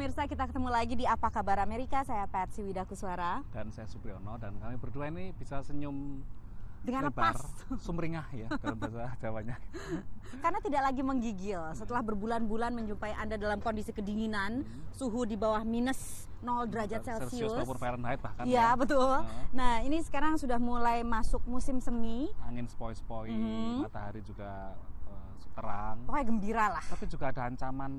pemirsa, kita ketemu lagi di Apa Kabar Amerika. Saya Patsy Widakuswara dan saya Supriyono, dan kami berdua ini bisa senyum dengan lebar, sumringah ya dalam bahasa Jawanya. Karena tidak lagi menggigil setelah berbulan-bulan menjumpai Anda dalam kondisi kedinginan, suhu di bawah minus 0 derajat Celcius. Fahrenheit bahkan. Iya, betul. Nah, ini sekarang sudah mulai masuk musim semi. Angin sepoi-sepoi, matahari juga terang. Pokoknya gembira lah. Tapi juga ada ancaman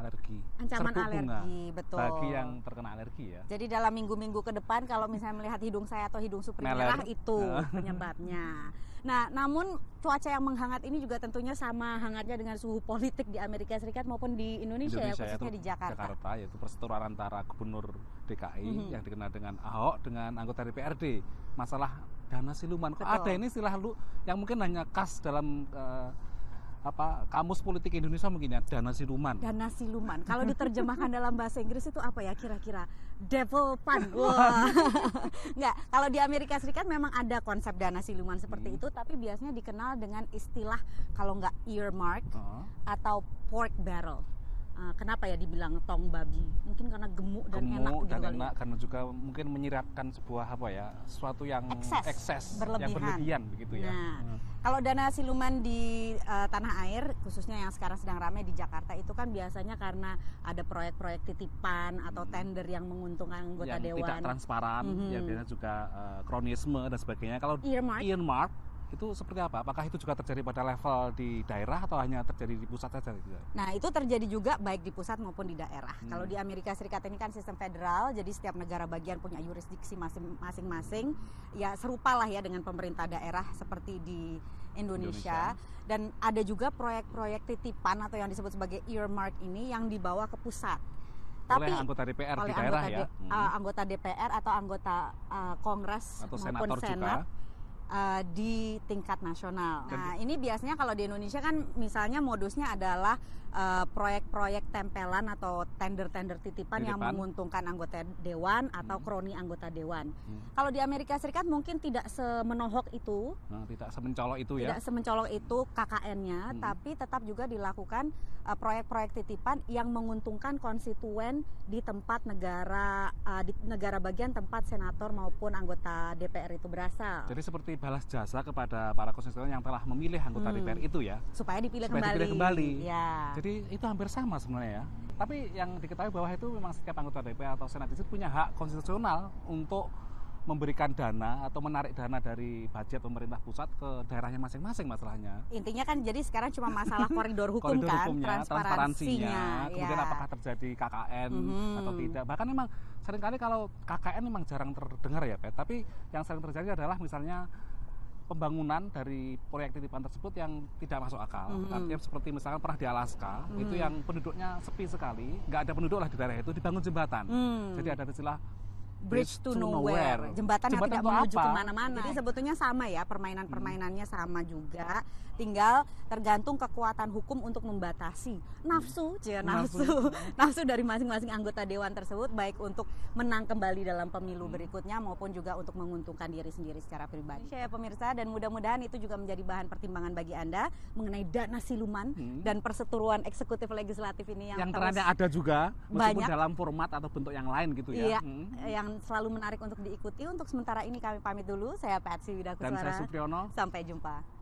alergi. Ancaman alergi, betul. Bagi yang terkena alergi ya. Jadi dalam minggu-minggu ke depan kalau misalnya melihat hidung saya atau hidung Supri merah, itu penyebabnya. Nah, namun cuaca yang menghangat ini juga tentunya sama hangatnya dengan suhu politik di Amerika Serikat maupun di Indonesia ya, khususnya di Jakarta, yaitu perseteruan antara Gubernur DKI yang dikenal dengan Ahok dengan anggota DPRD. Masalah dana siluman. Kok ada ini istilah lu yang mungkin hanya khas dalam kamus politik Indonesia mungkin ya, dana siluman. Dana siluman. Kalau diterjemahkan dalam bahasa Inggris itu apa ya kira-kira? Devil pun. Enggak, kalau di Amerika Serikat memang ada konsep dana siluman seperti itu, tapi biasanya dikenal dengan istilah kalau enggak earmark atau pork barrel. Kenapa ya dibilang tong babi? Mungkin karena gemuk dan enak, karena juga mungkin menyiratkan sebuah sesuatu yang ekses, yang berlebihan begitu ya. Nah, kalau dana siluman di tanah air, khususnya yang sekarang sedang ramai di Jakarta itu kan biasanya karena ada proyek-proyek titipan atau tender yang menguntungkan anggota yang dewan, tidak transparan, ya biasanya juga kronisme dan sebagainya. Kalau earmark itu seperti apa? Apakah itu juga terjadi pada level di daerah atau hanya terjadi di pusat saja? Nah, itu terjadi juga baik di pusat maupun di daerah. Kalau di Amerika Serikat ini kan sistem federal, jadi setiap negara bagian punya yurisdiksi masing-masing. Ya serupa lah ya dengan pemerintah daerah seperti di Indonesia. Dan ada juga proyek-proyek titipan atau yang disebut sebagai earmark ini yang dibawa ke pusat. Tapi oleh anggota DPR di daerah ya? Anggota DPR atau anggota Kongres atau maupun Senat. Di tingkat nasional. Nah, ini biasanya kalau di Indonesia kan misalnya modusnya adalah proyek-proyek tempelan atau tender-tender titipan yang menguntungkan anggota dewan atau kroni anggota dewan. Kalau di Amerika Serikat mungkin tidak semenohok itu, tidak semencolok itu ya. Tidak semencolok itu KKN-nya, tapi tetap juga dilakukan proyek-proyek titipan yang menguntungkan konstituen di tempat negara, di negara bagian tempat senator maupun anggota DPR itu berasal. Jadi seperti balas jasa kepada para konstituen yang telah memilih anggota DPR itu ya, supaya dipilih kembali. Ya. Jadi itu hampir sama sebenarnya ya. Tapi yang diketahui bahwa itu memang setiap anggota DPR atau senat itu punya hak konstitusional untuk memberikan dana atau menarik dana dari budget pemerintah pusat ke daerahnya masing-masing masalahnya. Intinya kan jadi sekarang cuma masalah koridor hukum kan, transparansinya, kemudian apakah terjadi KKN atau tidak. Bahkan memang seringkali kalau KKN memang jarang terdengar ya, Pet. Tapi yang sering terjadi adalah misalnya pembangunan dari proyek titipan tersebut yang tidak masuk akal. Artinya seperti misalkan pernah di Alaska, itu yang penduduknya sepi sekali, nggak ada penduduk lah di daerah itu, dibangun jembatan. Jadi ada istilah Bridge to Nowhere, jembatan yang tidak menuju kemana-mana. Jadi sebetulnya sama ya, permainan-permainannya sama juga. Tinggal tergantung kekuatan hukum untuk membatasi nafsu dari masing-masing anggota dewan tersebut, baik untuk menang kembali dalam pemilu berikutnya maupun juga untuk menguntungkan diri sendiri secara pribadi. Ya pemirsa, dan mudah-mudahan itu juga menjadi bahan pertimbangan bagi Anda mengenai dana siluman dan perseteruan eksekutif legislatif ini yang ternyata ada juga, meskipun dalam format atau bentuk yang lain gitu ya. Iya, yang selalu menarik untuk diikuti. Untuk sementara ini kami pamit dulu. Saya Patsy Widakuswara dan saya Supriyono. Sampai jumpa.